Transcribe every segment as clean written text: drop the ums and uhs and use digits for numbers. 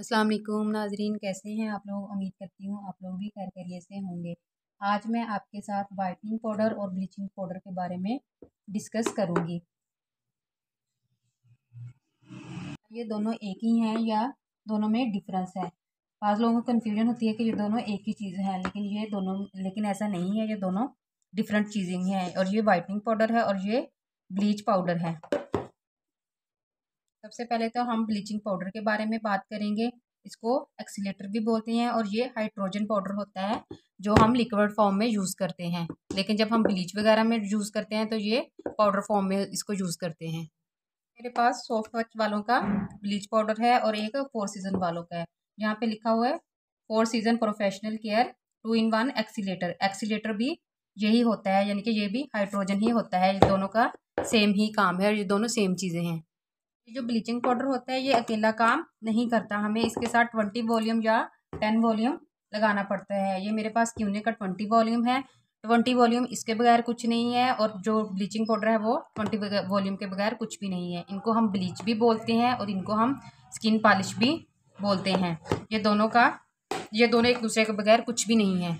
अस्सलाम वालेकुम नाजरीन, कैसे हैं आप लोग। उम्मीद करती हूँ आप लोग भी खैर करिए से होंगे। आज मैं आपके साथ वाइटनिंग पाउडर और ब्लीचिंग पाउडर के बारे में डिस्कस करूँगी। ये दोनों एक ही हैं या दोनों में डिफरेंस है। बाज़ लोगों को कन्फ्यूजन होती है कि ये दोनों एक ही चीज़ है, लेकिन ऐसा नहीं है। ये दोनों डिफरेंट चीज़ें हैं और ये वाइटनिंग पाउडर है और ये ब्लीच पाउडर है। सबसे पहले तो हम ब्लीचिंग पाउडर के बारे में बात करेंगे। इसको एक्सीलेटर भी बोलते हैं और ये हाइड्रोजन पाउडर होता है जो हम लिक्विड फॉर्म में यूज़ करते हैं, लेकिन जब हम ब्लीच वगैरह में यूज़ करते हैं तो ये पाउडर फॉर्म में इसको यूज़ करते हैं। मेरे पास सॉफ्ट टच वालों का ब्लीच पाउडर है और एक फोर सीज़न वालों का है। यहाँ पे लिखा हुआ है 4 season professional care 2-in-1 accelerator. Accelerator भी यही होता है, यानी कि ये भी हाइड्रोजन ही होता है। ये दोनों का सेम ही काम है और ये दोनों सेम चीज़ें हैं। जो ब्लीचिंग पाउडर होता है ये अकेला काम नहीं करता, हमें इसके साथ 20 वॉल्यूम या 10 वॉल्यूम लगाना पड़ता है। ये मेरे पास क्यूने का 20 वॉल्यूम है। 20 वॉल्यूम इसके बगैर कुछ नहीं है और जो ब्लीचिंग पाउडर है वो 20 वॉल्यूम के बगैर कुछ भी नहीं है। इनको हम ब्लीच भी बोलते हैं और इनको हम स्किन पॉलिश भी बोलते हैं। ये दोनों एक दूसरे के बगैर कुछ भी नहीं है।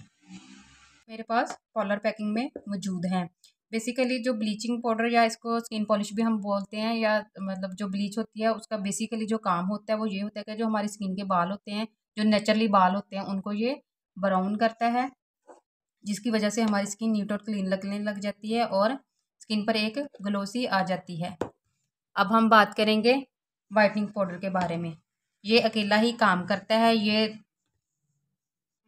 मेरे पास पॉलर पैकिंग में मौजूद हैं। बेसिकली जो ब्लीचिंग पाउडर या इसको स्किन पॉलिश भी हम बोलते हैं, या मतलब जो ब्लीच होती है उसका बेसिकली जो काम होता है वो ये होता है कि जो हमारी स्किन के बाल होते हैं, जो नेचुरली बाल होते हैं, उनको ये ब्राउन करता है, जिसकी वजह से हमारी स्किन न्यूट और क्लीन लगने लग जाती है और स्किन पर एक ग्लोसी आ जाती है। अब हम बात करेंगे वाइटनिंग पाउडर के बारे में। ये अकेला ही काम करता है। ये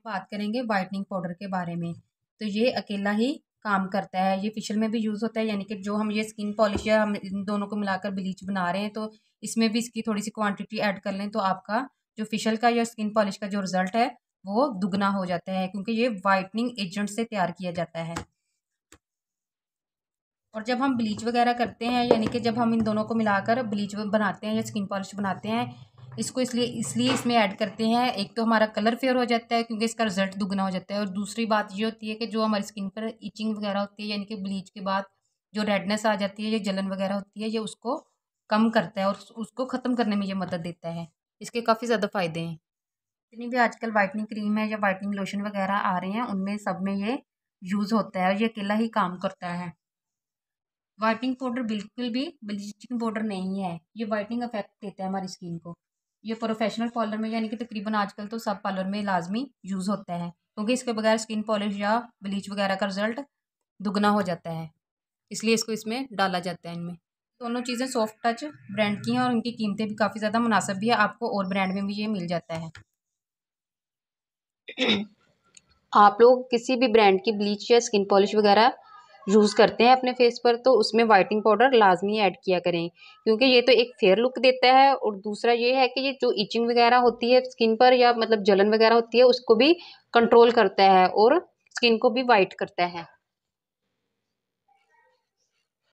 बात करेंगे वाइटनिंग पाउडर के बारे में तो ये अकेला ही काम करता है। ये फेशियल में भी यूज़ होता है, यानी कि जो हम ये स्किन पॉलिश या हम इन दोनों को मिलाकर ब्लीच बना रहे हैं तो इसमें भी इसकी थोड़ी सी क्वांटिटी ऐड कर लें तो आपका जो फेशियल का या स्किन पॉलिश का जो रिज़ल्ट है वो दुगना हो जाता है, क्योंकि ये वाइटनिंग एजेंट से तैयार किया जाता है। और जब हम ब्लीच वगैरह करते हैं, यानी कि जब हम इन दोनों को मिलाकर ब्लीच बनाते हैं या स्किन पॉलिश बनाते हैं, इसको इसलिए इसमें ऐड करते हैं, एक तो हमारा कलर फेयर हो जाता है क्योंकि इसका रिजल्ट दुगना हो जाता है, और दूसरी बात ये होती है कि जो हमारी स्किन पर इचिंग वगैरह होती है, यानी कि ब्लीच के बाद जो रेडनेस आ जाती है या जलन वगैरह होती है, ये उसको कम करता है और उसको ख़त्म करने में ये मदद देता है। इसके काफ़ी ज़्यादा फ़ायदे हैं। जितनी भी आजकल वाइटनिंग क्रीम है या वाइटनिंग लोशन वगैरह आ रहे हैं, उनमें सब में ये यूज़ होता है और ये अकेला ही काम करता है। वाइटनिंग पाउडर बिल्कुल भी ब्लीचिंग पाउडर नहीं है। ये वाइटनिंग इफेक्ट देता है हमारी स्किन को। ये प्रोफेशनल पार्लर में, यानी कि तकरीबन आजकल तो सब पार्लर में लाजमी यूज़ होता है, क्योंकि इसके बगैर स्किन पॉलिश या ब्लीच वगैरह का रिजल्ट दुगना हो जाता है, इसलिए इसको इसमें डाला जाता है। इनमें दोनों चीज़ें सॉफ्ट टच ब्रांड की हैं और इनकी कीमतें भी काफ़ी ज़्यादा मुनासिब भी है। आपको और ब्रांड में भी ये मिल जाता है। आप लोग किसी भी ब्रांड की ब्लीच या स्किन पॉलिश वगैरह यूज़ करते हैं अपने फेस पर तो उसमें वाइटनिंग पाउडर लाजमी ऐड किया करें, क्योंकि ये तो एक फेयर लुक देता है और दूसरा ये है कि ये जो इचिंग वगैरह होती है स्किन पर या मतलब जलन वगैरह होती है उसको भी कंट्रोल करता है और स्किन को भी वाइट करता है।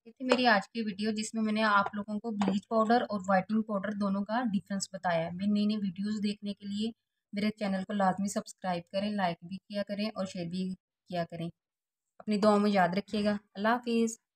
ये थी मेरी आज की वीडियो जिसमें मैंने आप लोगों को ब्लीच पाउडर और वाइटनिंग पाउडर दोनों का डिफरेंस बताया। मेरी नई नई वीडियोज़ देखने के लिए मेरे चैनल को लाजमी सब्सक्राइब करें, लाइक भी किया करें और शेयर भी किया करें। अपनी दुआओं में याद रखिएगा। अल्लाह हाफिज़।